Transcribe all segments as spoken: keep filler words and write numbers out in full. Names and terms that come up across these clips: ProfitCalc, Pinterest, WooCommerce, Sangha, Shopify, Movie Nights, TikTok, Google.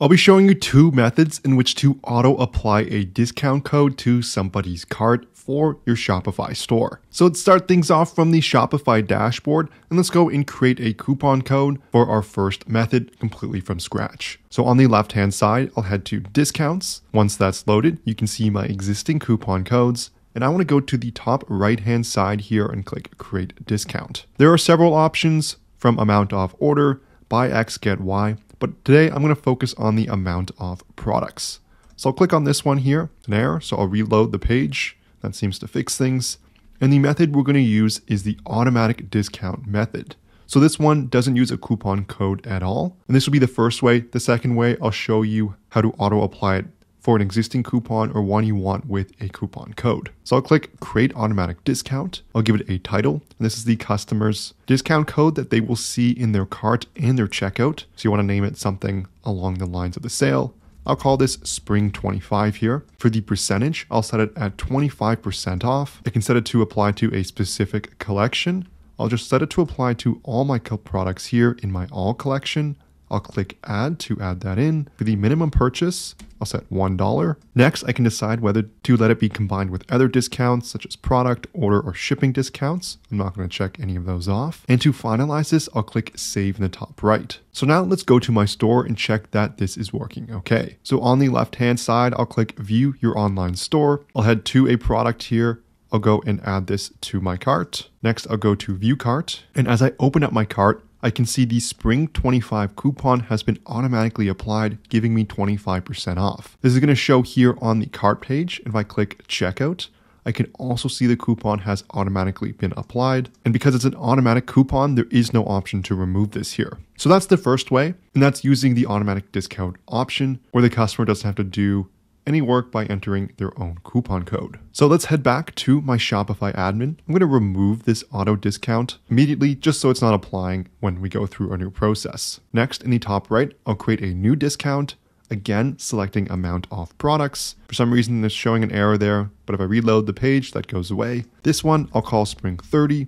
I'll be showing you two methods in which to auto-apply a discount code to somebody's cart for your Shopify store. So let's start things off from the Shopify dashboard, and let's go and create a coupon code for our first method completely from scratch. So on the left-hand side, I'll head to Discounts. Once that's loaded, you can see my existing coupon codes. And I want to go to the top right-hand side here and click Create Discount. There are several options from Amount Off Order, Buy X, Get Y, but today I'm going to focus on the Amount Off Products. So I'll click on this one here, an error, so I'll reload the page. That seems to fix things. And the method we're going to use is the Automatic Discount method. So this one doesn't use a coupon code at all. And this will be the first way. The second way, I'll show you how to auto-apply it for an existing coupon or one you want with a coupon code. So I'll click Create Automatic Discount. I'll give it a title. And this is the customer's discount code that they will see in their cart and their checkout. So you want to name it something along the lines of the sale. I'll call this Spring twenty-five here. For the percentage, I'll set it at twenty-five percent off. I can set it to apply to a specific collection. I'll just set it to apply to all my products here in my All collection. I'll click Add to add that in. For the minimum purchase, I'll set one dollar. Next, I can decide whether to let it be combined with other discounts such as product, order, or shipping discounts. I'm not going to check any of those off. And to finalize this, I'll click Save in the top right. So now let's go to my store and check that this is working okay. So on the left-hand side, I'll click View Your Online Store. I'll head to a product here. I'll go and add this to my cart. Next, I'll go to View Cart. And as I open up my cart, I can see the Spring twenty-five coupon has been automatically applied, giving me twenty-five percent off. This is going to show here on the cart page. If I click Checkout, I can also see the coupon has automatically been applied. And because it's an automatic coupon, there is no option to remove this here. So that's the first way, and that's using the automatic discount option where the customer doesn't have to do any work by entering their own coupon code. So let's head back to my Shopify admin. I'm going to remove this auto discount immediately just so it's not applying when we go through our new process. Next, in the top right, I'll create a new discount, again selecting amount off products. For some reason, it's showing an error there, but if I reload the page, that goes away. This one I'll call Spring thirty.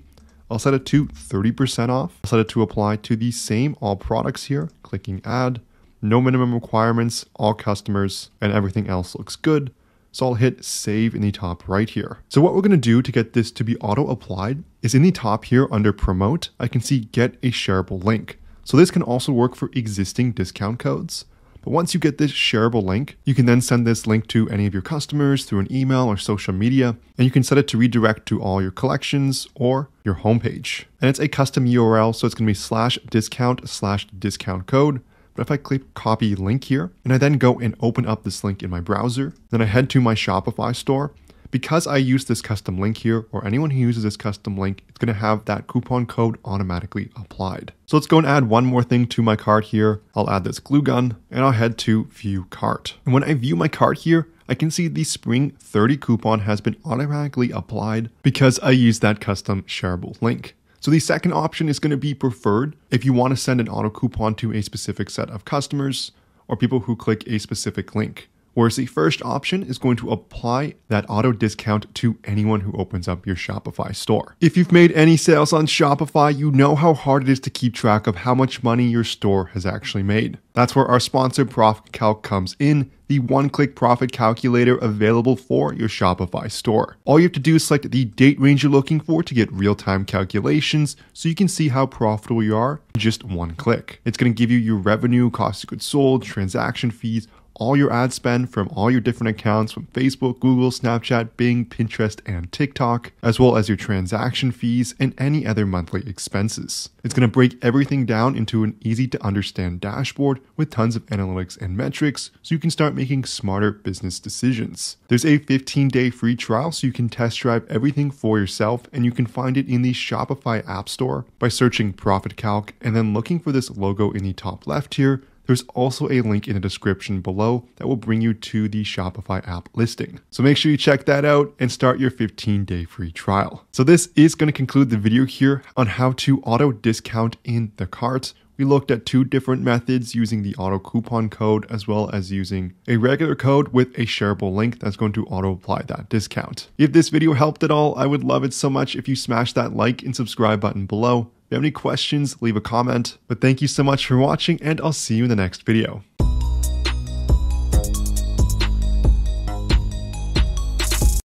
I'll set it to thirty percent off. I'll set it to apply to the same all products here, clicking Add. No minimum requirements, all customers, and everything else looks good. So I'll hit Save in the top right here. So what we're going to do to get this to be auto applied is in the top here under Promote, I can see Get a Shareable Link. So this can also work for existing discount codes. But once you get this shareable link, you can then send this link to any of your customers through an email or social media, and you can set it to redirect to all your collections or your homepage. And it's a custom U R L, so it's going to be slash discount slash discount code. But if I click copy link here, and I then go and open up this link in my browser, then I head to my Shopify store, because I use this custom link here, or anyone who uses this custom link, it's going to have that coupon code automatically applied. So let's go and add one more thing to my cart here. I'll add this glue gun, and I'll head to View Cart. And when I view my cart here, I can see the Spring thirty coupon has been automatically applied because I used that custom shareable link. So the second option is going to be preferred if you want to send an auto coupon to a specific set of customers or people who click a specific link. Whereas the first option is going to apply that auto discount to anyone who opens up your Shopify store. If you've made any sales on Shopify, you know how hard it is to keep track of how much money your store has actually made. That's where our sponsor ProfitCalc comes in, the one-click profit calculator available for your Shopify store. All you have to do is select the date range you're looking for to get real-time calculations so you can see how profitable you are in just one click. It's going to give you your revenue, cost of goods sold, transaction fees, all your ad spend from all your different accounts from Facebook, Google, Snapchat, Bing, Pinterest, and TikTok, as well as your transaction fees and any other monthly expenses. It's going to break everything down into an easy to understand dashboard with tons of analytics and metrics so you can start making smarter business decisions. There's a fifteen day free trial so you can test drive everything for yourself, and you can find it in the Shopify App Store by searching ProfitCalc and then looking for this logo in the top left here. There's also a link in the description below that will bring you to the Shopify app listing. So make sure you check that out and start your fifteen day free trial. So this is going to conclude the video here on how to auto discount in the cart. We looked at two different methods using the auto coupon code as well as using a regular code with a shareable link that's going to auto apply that discount. If this video helped at all, I would love it so much if you smash that like and subscribe button below. If you have any questions, leave a comment. But thank you so much for watching, and I'll see you in the next video.